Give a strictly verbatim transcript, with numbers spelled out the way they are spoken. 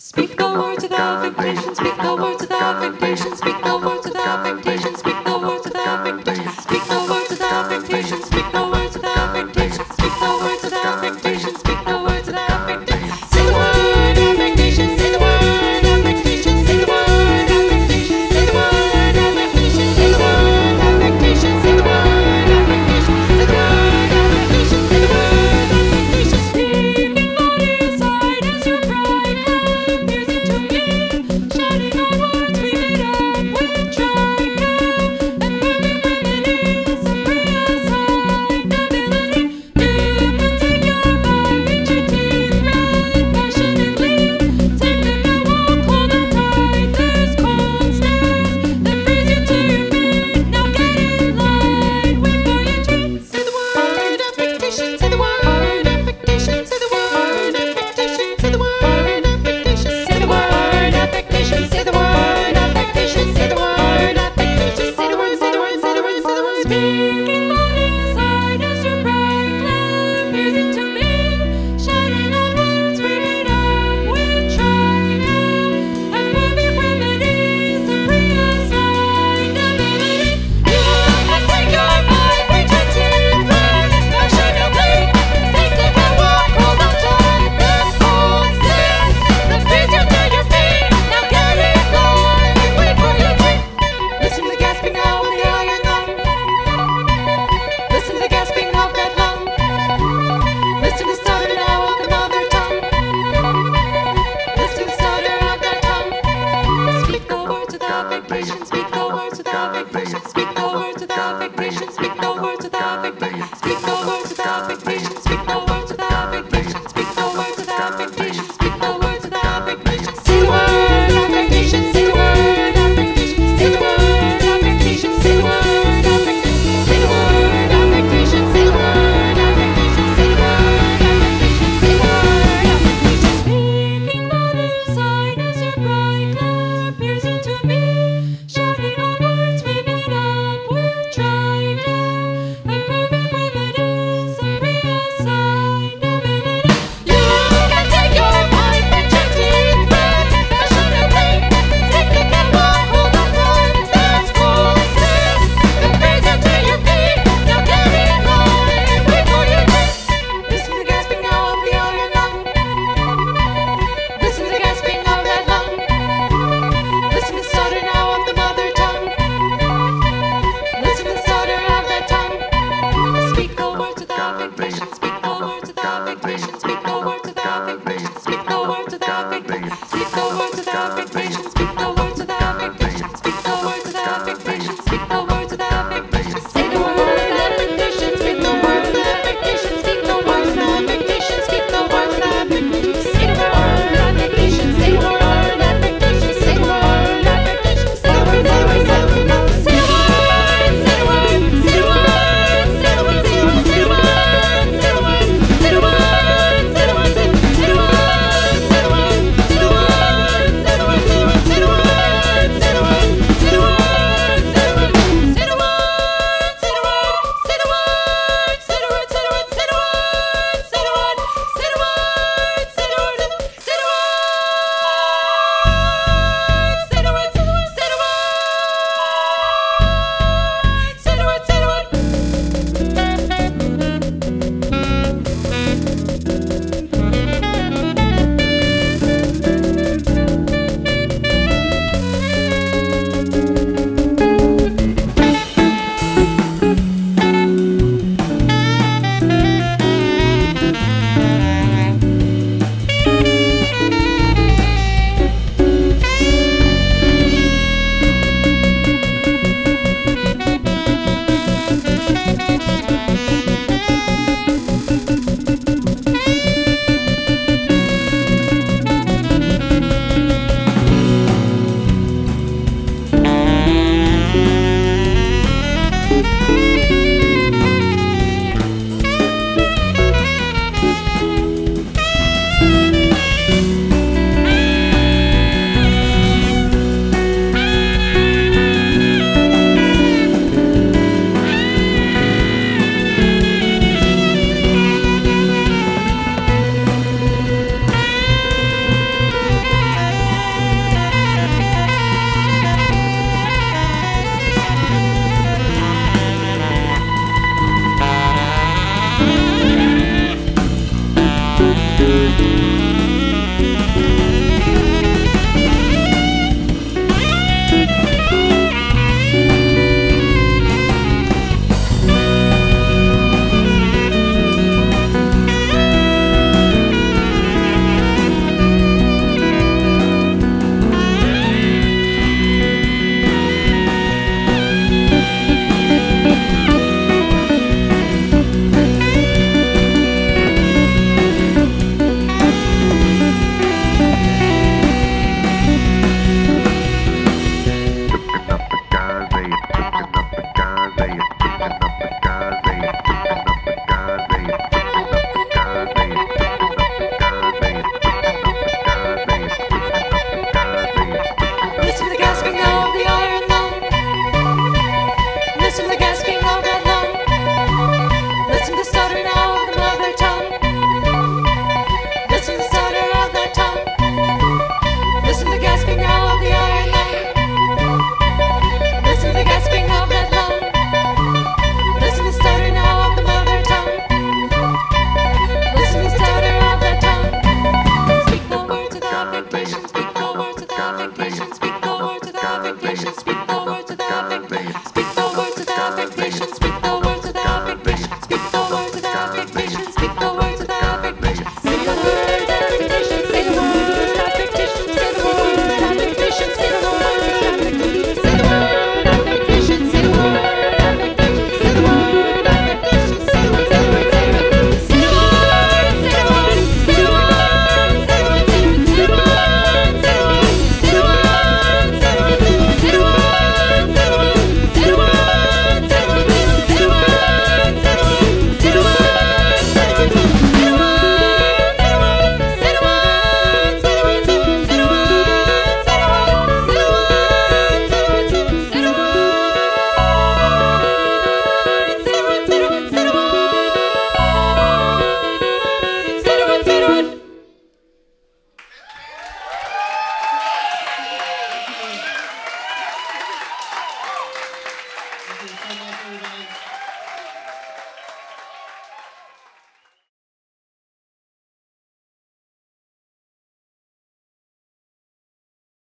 Speak the words of the affectation, speak the words of the affectation, speak the words of the affectation, speak the words of the affectation, speak the words of the affectation, speak the words of the affectation, speak the words of the affectation, speak the words of the affectation. Say the word affectation, say the word affectation, say the word affectation, say the word affectation, say the word affectation, say the word affectation, say the word affectation, say the word affectation. Speaking about his side is your pride. Speaking on his side is your pride, clap music to me, shouting out words, read it up with triumph, and moving from it is a pre-assigned ability. You have to take your mind, rejected right, passionately, thinking and walk all the time, this whole sense, the fears you to your feet, now get it live, and wait for your dream. Listen to the gasping out of the iron lung. Listen to the gasping of that lung. Listen to the stutter now of the mother tongue. Listen to the stutter of that tongue. Speak the words of the affectation. Speak the words of the affectation. Speak the words of the affectation. Speak the words of the affectation. Speak the words of the affectation. Speak the words of the affectation. Speak the words of the affectation. Speak the words of the affectation. Say the word affectation. Say the word affectation. Say the word affectation. Say the word affectation. Say the word affectation, say the word affectation, say the word affectation, say the word affectation. Speaking on his side is your pride, clap music to me, shouting out words, weaving up with trident, and moving with it is a pre-assigned ability. You can take your mind, rejected right, passionately, thinking and walk all the time, this whole sense, the fears you to your feet, now get it live, and wait for your dream. Listen to the gasping now of the iron lung. Listen to the gasping of that lung. Listen to the stutter now of the mother tongue. Listen to the stutter of that tongue. Speak the words of the affectation. Speak the words of the affectation. Speak the words of the affectation. Speak the words of the affectation. Speak the words of the affectation.